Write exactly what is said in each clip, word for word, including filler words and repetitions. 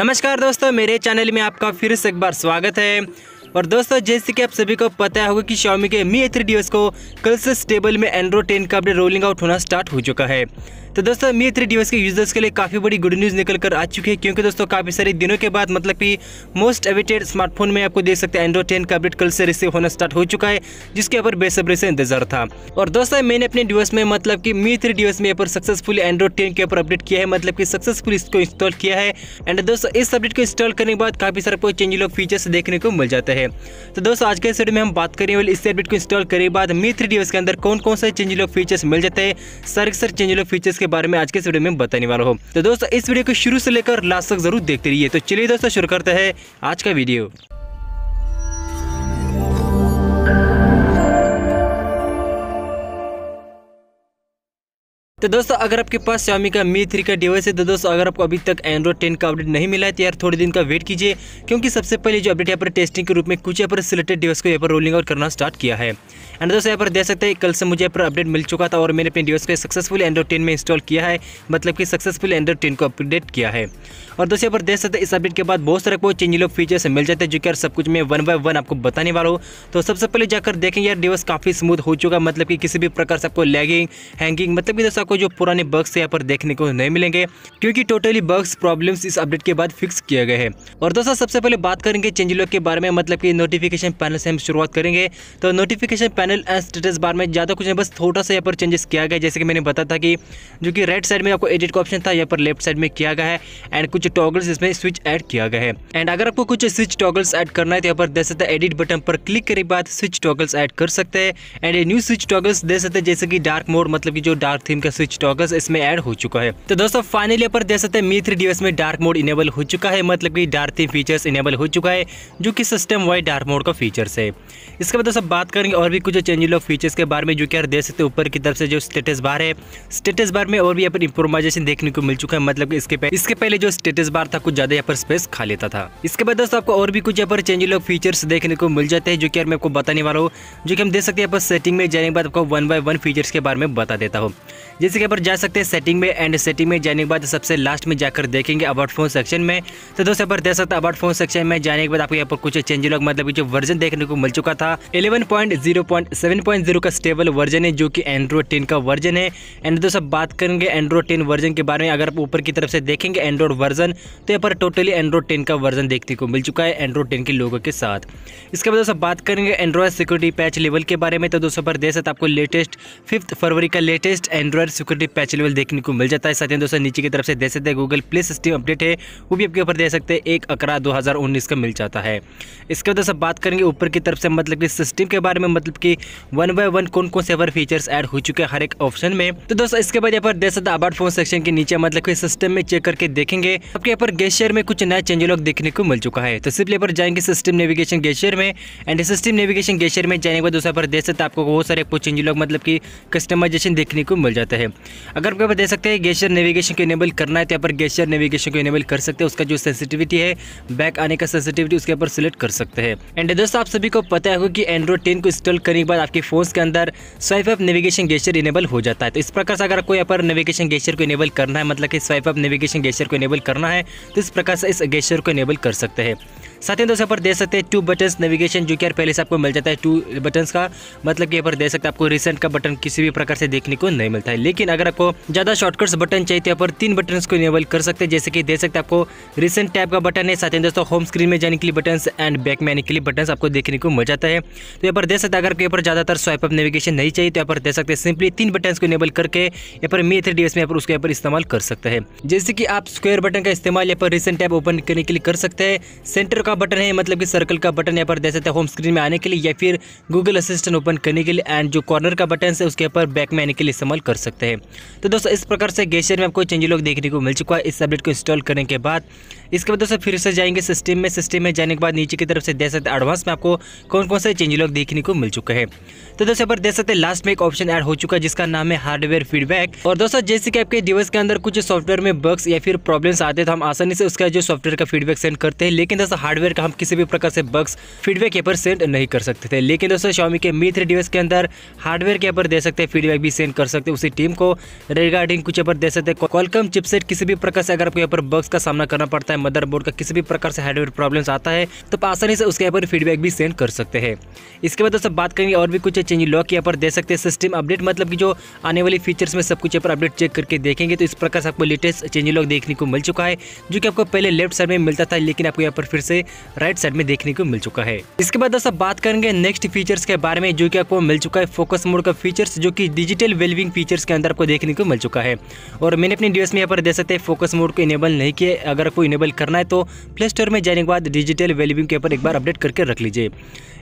नमस्कार दोस्तों, मेरे चैनल में आपका फिर से एक बार स्वागत है। और दोस्तों, जैसे कि आप सभी को पता होगा कि Xiaomi के Mi ए थ्री डिवाइस को कल से स्टेबल में एंड्रॉइड टेन का अपडेट रोलिंग आउट होना स्टार्ट हो चुका है। तो दोस्तों, Mi ए थ्री डिवाइस के यूजर्स के लिए काफ़ी बड़ी गुड न्यूज़ निकल कर आ चुकी है, क्योंकि दोस्तों काफ़ी सारे दिनों के बाद मतलब कि मोस्ट अवेटेड स्मार्टफोन में आपको देख सकते हैं एंड्रॉइड टेन का अपडेट कल से रिसीव होना स्टार्ट हो चुका है, जिसके ऊपर बेसब्री से इंतजार था। और दोस्तों, मैंने अपने डिवाइस में मतलब कि Mi ए थ्री डिवाइस में यहाँ पर सक्सेसफुली एंड्रॉइड टेन के ऊपर अपडेट किया है, मतलब कि सक्सेसफुली इसको इंस्टॉल किया है। एंड दोस्तों, इस अपडेट को इंस्टॉल करने के बाद काफ़ी सारे कोई चेंज लोग फीचर्स देखने को मिल जाता है। तो दोस्तों, आज के इस वीडियो में हम बात करने वाले इस अपडेट को इंस्टॉल करने के बाद Mi ए थ्री डिवाइस के अंदर कौन कौन सा चेंज लोग फीचर्स मिल जाते हैं, सारे सारे चेंज लोग फीचर्स बारे में आज के इस वीडियो में बताने वाला हूं। तो दोस्तों, इस वीडियो को शुरू से लेकर लास्ट तक जरूर देखते रहिए। तो चलिए दोस्तों, शुरू करते हैं आज का वीडियो। तो दोस्तों, अगर आपके पास Xiaomi का Mi ए थ्री का डिवाइस है, तो दोस्तों अगर आपको अभी तक एंड्रॉइड टेन का अपडेट नहीं मिला है तो यार थोड़े दिन का वेट कीजिए, क्योंकि सबसे पहले जो अपडेट यहाँ पर टेस्टिंग के रूप में कुछ यहाँ पर सिलेक्टेड डिवाइस को यहाँ पर रोलिंग आउट करना स्टार्ट किया है। एंड दोस्तों, यहाँ पर देख सकते हैं कल से मुझे यहाँ पर अपडेट मिल चुका था और मैंने अपने डिवाइस को सक्सेसफुल एंड्रॉइड टेन में इंस्टॉल किया है, मतलब कि सक्सेसफुल एंड्रॉइड टेन को अपडेट किया है। और दोस्तों, यहाँ पर देख सकते हैं इस अपडेट के बाद बहुत सारे को चेंज लोग फीचर्स मिल जाते हैं, जो कि यार सब कुछ मैं वन बाय वन आपको बताने वाला हूँ। तो सबसे पहले जाकर देखेंगे यार डिवाइस काफ़ी स्मूथ हो चुका, मतलब कि किसी भी प्रकार से आपको लैगिंग हैंगिंग मतलब कि दोस्तों को जो पुराने बग्स यहाँ पर देखने को नहीं मिलेंगे, क्योंकि टोटली बग्स प्रॉब्लम्स इस अपडेट के बाद फिक्स किए गए हैं। और दोस्तों, सबसे पहले बात करेंगे चेंज लॉग के बारे में, मतलब कि नोटिफिकेशन पैनल से हम शुरुआत करेंगे। तो notification panel and status bar में ज़्यादा कुछ नहीं, बस थोड़ा सा यहाँ पर चेंजेस किया गया, जैसे कि मैंने बताया था कि जो कि राइट साइड में आपको एडिट का ऑप्शन था, यहाँ पर लेफ्ट साइड में किया गया है। एंड कुछ टॉगल्स इसमें स्विच ऐड किया गया है। एंड अगर आपको कुछ स्विच टॉगल्स ऐड करना है तो यहाँ पर दे सकते हैं एडिट बटन पर क्लिक करने के बाद स्विच टॉगल्स ऐड कर सकते हैं। एंड ये न्यू स्विच टॉगल्स दे सकते हैं, जैसे कि डार्क मोड मतलब कि जो डार्क थीम का स्विच टॉगल्स इसमें ऐड हो चुका है। तो दोस्तों, फाइनली यहाँ पर देख सकते हैं Mi ए थ्री डिवाइस में डार्क मोड इनेबल हो चुका है, मतलब कि डार्क थीम फीचर्स इनेबल हो चुका है, जो कि सिस्टम वाइड डार्क मोड का फीचर्स है। इसके बाद दोस्तों बात करेंगे और भी कुछ चेंज ऑफ फीचर्स के बारे में, जो कि यार देख सकते हैं ऊपर की तरफ से जो स्टेटस बार है, स्टेटस बार में और भी यहाँ पर इंप्रोवाइजेशन देखने को मिल चुका है, मतलब इसके पहले इसके पहले जो स्टेटस बार था कुछ ज्यादा यहाँ पर स्पेस खा लेता था। इसके बाद दोस्तों आपको और भी कुछ यहाँ पर चेंज ऑफ फीचर्स देखने को मिल जाते हैं, जो कि यार मैं आपको बताने वाला हूँ, जो कि हम देख सकते हैं यहाँ पर सेटिंग में जाने के बाद आपको वन बाय वन फीचर्स के बारे में बता देता हूँ। जैसे कि यहाँ पर जा सकते हैं सेटिंग में, एंड सेटिंग में जाने के बाद सबसे लास्ट में जाकर देखेंगे अबाउट फोन सेक्शन में। तो दोस्तों, यहाँ पर देख सकते हैं अबाउट फोन सेक्शन में जाने के बाद आपको यहाँ पर कुछ चेंज लॉग मतलब जो वर्जन देखने को मिल चुका था eleven point zero point seven point zero का स्टेबल वर्जन है, जो कि एंड्रॉइड टेन का वर्जन है। एंड दोस्तों बात करेंगे एंड्रॉइड टेन वर्जन के बारे में। अगर आप ऊपर की तरफ से देखेंगे एंड्रॉइड वर्जन, तो यहाँ पर टोटली एंड्रॉइड टेन का वर्जन देखने को मिल चुका है एंड्रॉइड टेन के लोगों के साथ। इसके बाद दोस्तों बात करेंगे एंड्रॉइड सिक्योरिटी पैच लेवल के बारे में। तो दोस्तों पर देख सकते आपको लेटेस्ट फिफ्थ फरवरी का latest Android security patch level देखने को मिल जाता है। साथ ही दोस्तों नीचे की तरफ से देख सकते हैं गूगल प्ले सिस्टम अपडेट है, वो भी आपके ऊपर देख सकते हैं एक अकरा दो हज़ार उन्नीस का मिल जाता है। इसके बाद दोस्तों बात करेंगे ऊपर की तरफ से मतलब कि सिस्टम के बारे में, मतलब कि वन बाय वन कौन कौन से पर फीचर्स ऐड हो चुके हैं हर एक ऑप्शन में। तो दोस्तों इसके बाद यहाँ पर देख सकते हैं अबाउट फोन सेक्शन के नीचे मतलब कि सिस्टम में चेक करके देखेंगे आपके यहाँ पर गेस्चर में कुछ नया चेंज लॉग देखने को मिल चुका है। तो सिर्फ यहाँ पर जाएंगे सिस्टम नेविगेशन गेस्चर में, एंड सिस्टम नेविगेशन गेस्चर में जाने के बाद दोस्तों पर देख सकते हैं आपको बहुत सारे चेंज लॉग मतलब कि कस्टमाइजेशन देखने को मिल जाता है। अगर आपके यहाँ पर देख सकते हैं गेस्चर नेविगेशन को इनेबल करना है तो यहाँ पर गेस्चर नेविगेशन को इनेबल कर सकते हैं, उसका जो सेंसिटिविटी है बैक आने का सेंसिटिविटी उसके ऊपर सिलेक्ट कर सकते हैं। एंड दोस्तों आप सभी को पता है कि एंड्रॉइड टेन को इंस्टॉल करने के बाद आपके फोन के अंदर swipe up navigation gesture enable हो जाता है। तो इस प्रकार से अगर आपको यहाँ पर नेविगेशन गेस्चर को इनेबल करना है, मतलब कि स्वाइप अप नेविगेशन गेस्चर को इनेबल करना है, तो इस प्रकार से इस गेस्चर को इनेबल कर सकते हैं। साथ ही दोस्तों यहाँ पर देख सकते हैं टू बटन्स नेविगेशन, जो कि यार पहले से आपको मिल जाता है टू बटन्स का, मतलब कि यहाँ पर देख सकते हैं आपको रिसेंट का बटन किसी भी प्रकार से देखने को नहीं मिलता है। लेकिन अगर आपको ज़्यादा शॉर्टकट्स बटन चाहिए तो यहाँ पर तीन बटन्स को इनेबल कर सकते हैं, जैसे कि देख सकते हैं आपको रिसेंट टैब का बटन है। साथ ही दोस्तों होम स्क्रीन में जाने के लिए बटन्स एंड बैक में आने के लिए बटन्स आपको देखने को मिल जाता है। तो यहाँ पर देख सकते हैं अगर आपको यहाँ पर ज़्यादातर स्वाइप अप नेविगेशन नहीं चाहिए तो यहाँ पर देख सकते हैं सिंपली तीन बटन्स को इनेबल करके यहाँ पर Mi ए थ्री डिवाइस में यहाँ पर उसको यहाँ पर इस्तेमाल कर सकते हैं। जैसे कि आप स्क्वायर बटन का इस्तेमाल यहाँ पर रिसेंट टैब ओपन करने के लिए कर सकते हैं, सेंटर का बटन है मतलब कि सर्कल का बटन यहाँ पर देख सकते हैं होम स्क्रीन में आने के लिए या फिर गूगल असिस्टेंट ओपन करने के लिए, एंड जो कॉर्नर का बटन है उसके ऊपर बैक में आने के लिए इस्तेमाल कर सकते हैं। तो दोस्तों इस प्रकार से गेस्चर में आपको चेंज लॉग देखने को मिल चुका है इस अपडेट को इंस्टॉल करने के बाद। इसके बाद दोस्तों फिर से जाएंगे सिस्टम में, सिस्टम में जाने के बाद नीचे की तरफ से देख सकते हैं एडवांस में आपको कौन कौन से चेंज लॉग देखने को मिल चुके हैं। तो दोस्तों यहाँ पर देख सकते हैं लास्ट में एक ऑप्शन ऐड हो चुका है जिसका नाम है हार्डवेयर फीडबैक। और दोस्तों जैसे कि आपके डिवाइस के अंदर कुछ सॉफ्टवेयर में बग्स या फिर प्रॉब्लम्स आते हैं तो हम आसानी से उसका जो सॉफ्टवेयर का फीडबैक सेंड करते हैं, लेकिन दोस्तों हार्डवेयर का हम किसी भी प्रकार से बग्स फीडबैक यहाँ पर सेंड नहीं कर सकते थे। लेकिन दोस्तों Xiaomi के Mi ए थ्री डिवाइस के अंदर हार्डवेयर के यहाँ पर दे सकते हैं फीडबैक भी सेंड कर सकते हैं उसी टीम को रिगार्डिंग कुछ यहाँ पर दे सकते हैं कॉलकॉम चिपसेट किसी भी प्रकार से अगर आपको यहाँ पर बग्स का सामना करना पड़ता है, मदरबोर्ड का किसी भी प्रकार से हार्डवेयर प्रॉब्लम्स आता है तो आसानी से उसके ऊपर फीडबैक भी सेंड कर सकते हैं। इसके बाद दोस्तों बात करेंगे और भी कुछ चेंज लॉक के ऊपर दे सकते हैं सिस्टम अपडेट, मतलब कि जो आने वाली फीचर्स में सब कुछ ऊपर अपडेट चेक करके देखेंगे। तो इस प्रकार से आपको लेटेस्ट चेंज लॉक देखने को मिल चुका है, जो कि आपको पहले लेफ्ट साइड में मिलता था लेकिन आपको यहाँ पर फिर से राइट साइड में देखने को मिल चुका है। इसके बाद दोस्तों बात करेंगे नेक्स्ट फीचर्स के बारे में, जो कि आपको मिल चुका है फोकस मोड का फीचर्स, जो कि डिजिटल वेलविंग फीचर्स के अंदर आपको देखने को मिल चुका है। और मैंने अपने डिवाइस में यहाँ पर दे सकते हैं फोकस मोड को इनेबल नहीं किया, अगर आपको इनेबल करना है तो प्ले स्टोर में जाने के बाद डिजिटल वेलविंग के ऊपर एक बार अपडेट करके रख लीजिए।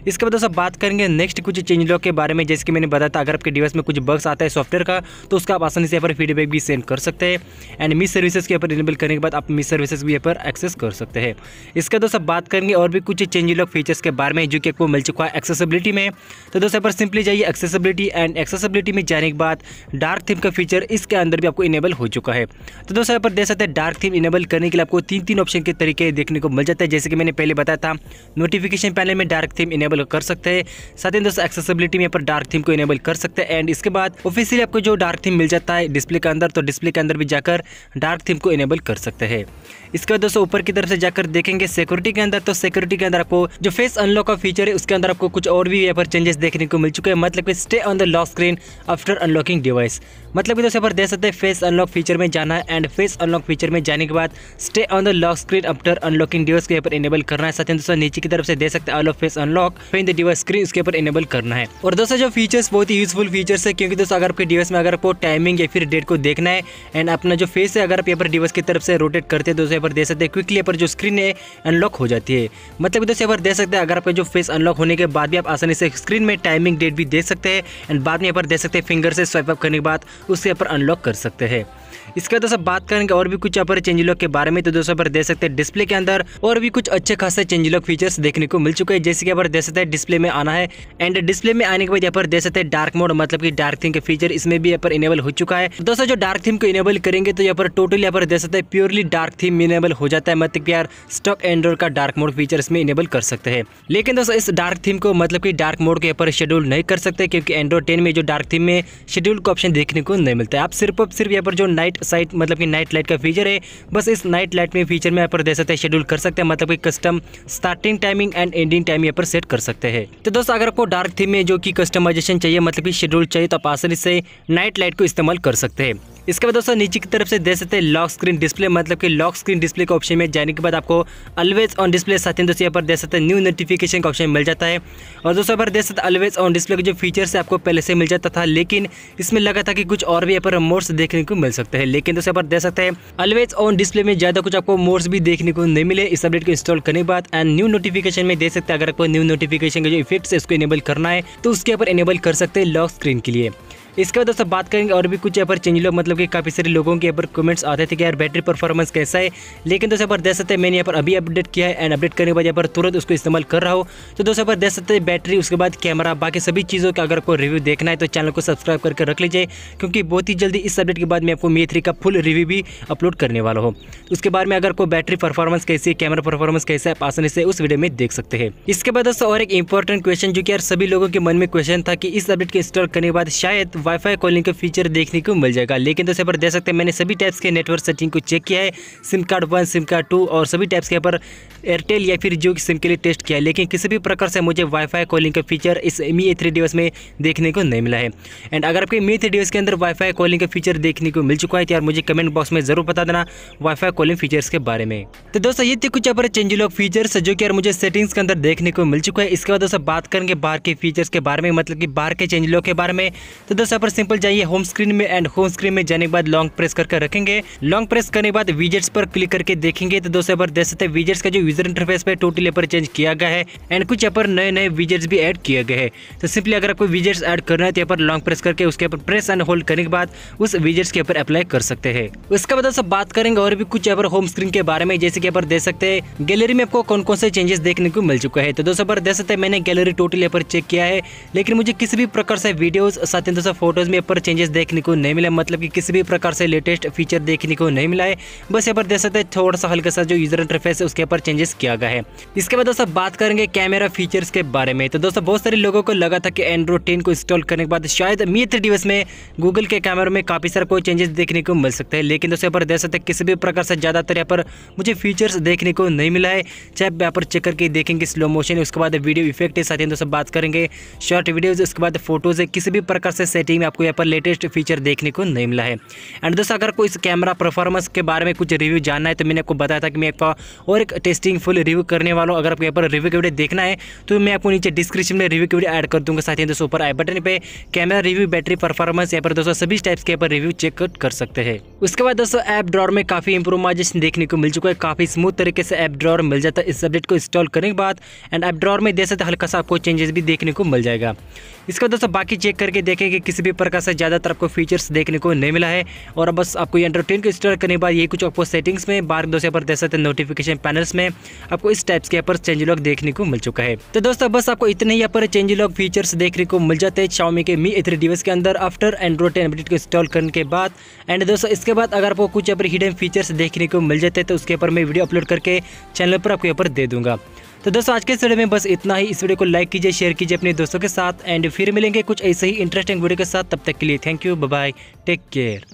इसके बाद दोस्तों बात करेंगे नेक्स्ट कुछ चेंज लॉक के बारे में। जैसे कि मैंने बताया था, अगर आपके डिवाइस में कुछ बग्स आता है सॉफ्टवेयर का तो उसका आप आसानी से यहाँ पर फीडबैक भी सेंड कर सकते हैं। एंड मिस सर्विसेज के ऊपर इनेबल करने के बाद आप मिस सर्विसेज भी यहाँ पर एक्सेस कर सकते हैं। इसके दोस्तों बात करेंगे और भी कुछ चेंज लॉक फीचर्स के बारे में, जो कि आपको मिल चुका है एक्सेसिबिलिटी में। तो दोस्तों यहाँ पर सिंपली जाइए एक्सेसिबिलिटी, एंड एक्सेसिबिलिटी में जाने के बाद डार्क थीम का फीचर इसके अंदर भी आपको इनेबल हो चुका है। तो दोस्तों यहाँ पर दे सकते हैं डार्क थीम इनेबल करने के लिए आपको तीन तीन ऑप्शन के तरीके देखने को मिल जाता है। जैसे कि मैंने पहले बताया था, नोटिफिकेशन पैनल में डार्क थीम इनेबल कर सकते हैं, साथ ही दोस्तों एक्सेसिबिलिटी में यहाँ पर डार्क थीम को इनेबल कर सकते हैं। एंड इसके बाद ऑफिशियली आपको जो डार्क थीम मिल जाता है डिस्प्ले के अंदर, तो डिस्प्ले के अंदर भी जाकर डार्क थीम को इनेबल कर सकते हैं। इसके बाद दोस्तों ऊपर की तरफ से जाकर देखेंगे सिक्योरिटी के अंदर, तो सिक्योरिटी के अंदर आपको जो फेस अनलॉक का फीचर है उसके अंदर आपको कुछ और भी यहाँ पर चेंजेस देखने को मिल चुके हैं, मतलब कि stay on the lock screen after unlocking device, मतलब कि दोस्तों यहाँ पर दे सकते हैं फेस अनलॉक फीचर में जाना है। एंड फेस अनलॉक फीचर में जाने के बाद stay on the lock screen after unlocking device के यहाँ पर इनेबल करना है। साथ ही दोस्तों नीचे की तरफ से दे सकते हैं all of face unlock in the device screen, उसके ऊपर इनेबल करना है। और दोस्तों जो फीचर्स बहुत ही यूजफुल फीचर्स है, क्योंकि दोस्तों अगर आपके डिवाइस में अगर आपको टाइमिंग या फिर डेट को देखना है एंड अपना जो फेस है अगर आप यहाँ पर डिवाइस की तरफ से रोटेट करते हैं, दोस्तों यहाँ पर दे सकते हैं क्विकली यहाँ पर जो स्क्रीन है अनलॉक हो जाती है। मतलब दोस्तों यहाँ पर दे सकते हैं अगर आपका जो फेस अनलॉक होने के बाद भी आप आसानी से स्क्रीन में टाइमिंग डेट भी देख सकते हैं, एंड बाद में यहाँ पर दे सकते हैं फिंगर से स्वाइप अप करने के बाद उसके ऊपर अनलॉक कर सकते हैं। इसके बाद दोस्तों बात करेंगे और भी कुछ यहाँ पर चेंज लॉक के बारे में। तो दोस्तों यहाँ पर दे सकते हैं डिस्प्ले के अंदर और भी कुछ अच्छे खासे चेंज लॉक फीचर्स देखने को मिल चुके हैं। जैसे कि यहाँ पर दे सकते हैं डिस्प्ले में आना है, एंड डिस्प्ले में आने के बाद यहाँ पर दे सकते हैं डार्क मोड, मतलब कि डार्क थीम के फीचर इसमें भी यहाँ पर इनेबल हो चुका है। दोस्तों जो डार्क थीम को इनेबल करेंगे तो यहाँ पर टोटल यहाँ पर दे सकते हैं प्योरली डार्क थीम इनेबल हो जाता है, मतलब कि यार स्टॉक एंड्रॉइड का डार्क मोड फीचर इसमें इनेबल कर सकते हैं। लेकिन दोस्तों इस डार्क थीम को मतलब कि डार्क मोड के यहाँ पर शेड्यूल नहीं कर सकते, क्योंकि एंड्रॉइड टेन में जो डार्क थीम में शेड्यूल का ऑप्शन देखने को नहीं मिलता है। आप सिर्फ और सिर्फ यहाँ पर जो नाइट साइट मतलब कि नाइट लाइट का फीचर है, बस इस नाइट लाइट में फीचर में यहाँ पर दे सकते हैं शेड्यूल कर सकते हैं, मतलब कि custom starting timing and ending time यहाँ पर सेट कर सकते हैं। तो दोस्तों अगर आपको डार्क थीम में जो कि कस्टमाइजेशन चाहिए, मतलब कि शेड्यूल चाहिए, तो आप आसानी से नाइट लाइट को इस्तेमाल कर सकते हैं। इसके बाद दोस्तों नीचे की तरफ से दे सकते हैं लॉक स्क्रीन डिस्प्ले, मतलब कि लॉक स्क्रीन डिस्प्ले के ऑप्शन में जाने के बाद आपको ऑलवेज ऑन डिस्प्ले, साथ ही दोस्तों यहाँ पर दे सकते हैं न्यू नोटिफिकेशन का ऑप्शन मिल जाता है। और दोस्तों यहाँ पर दे सकते हैं ऑलवेज ऑन डिस्प्ले के जो फीचर्स है आपको पहले से मिल जाता था, लेकिन इसमें लगा था कि कुछ और भी यहाँ पर मोड्स देखने को मिल सकते हैं। लेकिन दोस्तों यहाँ पर दे सकते हैं ऑलवेज ऑन डिस्प्ले में ज़्यादा कुछ आपको मोड्स भी देखने को नहीं मिले इस अपडेट को इंस्टॉल करने के बाद। एंड न्यू नोटिफिकेशन में दे सकते हैं अगर आपको न्यू नोटिफिकेशन के जो इफेक्ट्स है इसको इनेबल करना है तो उसके ऊपर इनेबल कर सकते हैं लॉक स्क्रीन के लिए। इसके बाद दोस्तों बात करेंगे और भी कुछ यहाँ पर चेंज लॉक, मतलब कि काफ़ी सारे लोगों के यहाँ पर कमेंट्स आते थे कि यार बैटरी परफॉर्मेंस कैसा है, लेकिन दोस्तों यहाँ पर दे सकते हैं मैंने यहाँ पर अभी अपडेट किया है एंड अपडेट करने के बाद यहाँ पर तुरंत उसको इस्तेमाल कर रहा हो। तो दोस्तों यहाँ पर दे सकते हैं बैटरी, उसके बाद कैमरा, बाकी सभी चीज़ों का अगर आपको रिव्यू देखना है तो चैनल को सब्सक्राइब करके रख लीजिए, क्योंकि बहुत ही जल्दी इस अपडेट के बाद मैं आपको मी थ्री का फुल रिव्यू भी अपलोड करने वाला हूँ। उसके बाद में अगर आपको बैटरी परफॉर्मेंस कैसी है, कैमरा परफॉर्मेंस कैसा है, आप आसानी से उस वीडियो में देख सकते हैं। इसके बाद दोस्तों और एक इंपॉर्टेंट क्वेश्चन, जो कि यार सभी लोगों के मन में क्वेश्चन था कि इस अपडेट के इंस्टॉल करने के बाद शायद वाईफाई कॉलिंग का फीचर देखने को मिल जाएगा। लेकिन दोस्तों यहाँ पर दे सकते हैं मैंने सभी टाइप्स के नेटवर्क सेटिंग को चेक किया है, SIM card one, SIM card two और सभी टाइप्स के यहाँ पर एयरटेल या फिर जियो की सिम के लिए टेस्ट किया है, लेकिन किसी भी प्रकार से मुझे वाईफाई कॉलिंग का फीचर इस मी ए थ्री डिवाइस में देखने को नहीं मिला है। एंड अगर आपके मी ए थ्री डिवाइस के अंदर वाईफाई कॉलिंग का फीचर देखने को मिल चुका है तो यार मुझे कमेंट बॉक्स में जरूर बता देना वाईफाई कॉलिंग फीचर्स के बारे में। तो दोस्तों ये थे कुछ यहाँ पर चेंज लॉक फीचर्स जो कि यार मुझे सेटिंग्स के अंदर देखने को मिल चुका है। इसके बाद दोस्तों बात करेंगे बाहर के फीचर्स के बारे में, मतलब कि बाहर के चेंज लॉक के बारे में। तो दोस्तों यहाँ पर सिंपल जाइए होम स्क्रीन में, एंड होम स्क्रीन में जाने के बाद लॉन्ग प्रेस करके रखेंगे, लॉन्ग प्रेस करने के बाद विजेट्स पर क्लिक करके देखेंगे। तो दोस्तों यहाँ पर दे सकते हैं विजेट्स का जो यूजर इंटरफेस पे टोटल यहाँ पर चेंज किया गया है एंड कुछ यहाँ पर नए नए विजेट्स भी ऐड किए गए हैं। तो सिंपली अगर आपको विजेट्स ऐड करना है तो यहाँ पर लॉन्ग प्रेस करके उसके ऊपर प्रेस एंड होल्ड करने के बाद उस विजेट्स के ऊपर अप्लाई कर सकते हैं। उसके बाद दोस्तों बात करेंगे और भी कुछ यहाँ पर होम स्क्रीन के बारे में। जैसे कि यहाँ पर दे सकते हैं गैलरी में आपको कौन कौन से चेंजेस देखने को मिल चुका है। तो दोस्तों यहाँ पर दे सकते हैं मैंने गैलरी टोटल यहाँ पर चेक किया है, लेकिन मुझे किसी भी प्रकार से वीडियोज साथ ही दोस्तों फोटोज़ में पर चेंजेस देखने को नहीं मिला, मतलब कि किसी भी प्रकार से लेटेस्ट फीचर देखने को नहीं मिला है। बस यहाँ पर देख सकते हैं थोड़ा सा हल्का सा जो यूजर इंटरफेस है उसके ऊपर चेंजेस किया गया है। इसके बाद दोस्तों बात करेंगे कैमरा फीचर्स के बारे में। तो दोस्तों बहुत सारे लोगों को लगा था कि एंड्रॉइड टेन को इंस्टॉल करने के बाद शायद मी ए थ्री डिवाइस में गूगल के कैमरा में काफ़ी सारे कोई चेंजेस देखने को मिल सकते हैं, लेकिन दोस्तों यहाँ पर देख सकते हैं किसी भी प्रकार से ज़्यादातर यहाँ पर मुझे फीचर्स देखने को नहीं मिला है। चाहे यहाँ पर चेक करके देखेंगे स्लो मोशन, उसके बाद वीडियो इफेक्ट है, साथ ही दोस्तों बात करेंगे शॉर्ट वीडियोज़, उसके बाद फोटोज़, किसी भी प्रकार से सेटिंग में आपको यहाँ पर लेटेस्ट फीचर देखने को नहीं मिला है। एंड दोस्तों अगर कोई इस कैमरा परफॉर्मेंस के बारे में कुछ रिव्यू जानना है तो मैंने आपको बताया था कि मैं आपको और एक टेस्टिंग फुल रिव्यू करने वाला हूँ। अगर आपको यहाँ पर रिव्यू के वीडियो देखना है तो मैं आपको नीचे डिस्क्रिप्शन में रिव्यू के वीडियो ऐड कर दूँगा। साथ ही दोस्तों ऊपर आई बटन पे कैमरा रिव्यू, बैटरी परफॉर्मेंस, यहाँ पर दोस्तों सभी टाइप्स के यहाँ पर रिव्यू चेक कर सकते हैं। उसके बाद दोस्तों ऐप ड्रॉअर में काफ़ी इंप्रूवाइजेशन देखने को मिल चुका है, काफ़ी स्मूथ तरीके से ऐप ड्रॉअर मिल जाता है इस अपडेट को इंस्टॉल करने के बाद। एंड ऐप ड्रॉअर में देख सकते हल्का सा आपको चेंजेस भी देखने को मिल जाएगा। इसका दोस्तों बाकी चेक करके देखें कि किसी भी प्रकार से ज़्यादातर आपको फीचर्स देखने को नहीं मिला है। और बस आपको एंड्रॉइड टेन को इंस्टॉल करने के बाद ये कुछ आपको सेटिंग्स में बार दोस्तों पर देख सकते हैं नोटिफिकेशन पैनल्स में आपको इस टाइप्स के यहाँ पर चेंज लॉक देखने को मिल चुका है। तो दोस्तों बस आपको इतने यहाँ पर चेंज लॉक फीचर्स देखने को मिल जाते हैं Xiaomi के मी ए थ्री डिवाइस के अंदर आफ्टर एंड्रॉइड टेन अपडेट को इंस्टॉल करने के बाद। एंड दोस्तों इसके बाद अगर आपको कुछ यहाँ पर हिडन फीचर्स देखने को मिल जाते हैं तो उसके ऊपर मैं वीडियो अपलोड करके चैनल पर आपको यहाँ पर दे दूँगा। तो दोस्तों आज के इस वीडियो में बस इतना ही। इस वीडियो को लाइक कीजिए, शेयर कीजिए अपने दोस्तों के साथ, एंड फिर मिलेंगे कुछ ऐसे ही इंटरेस्टिंग वीडियो के साथ। तब तक के लिए thank you, bye bye, take care.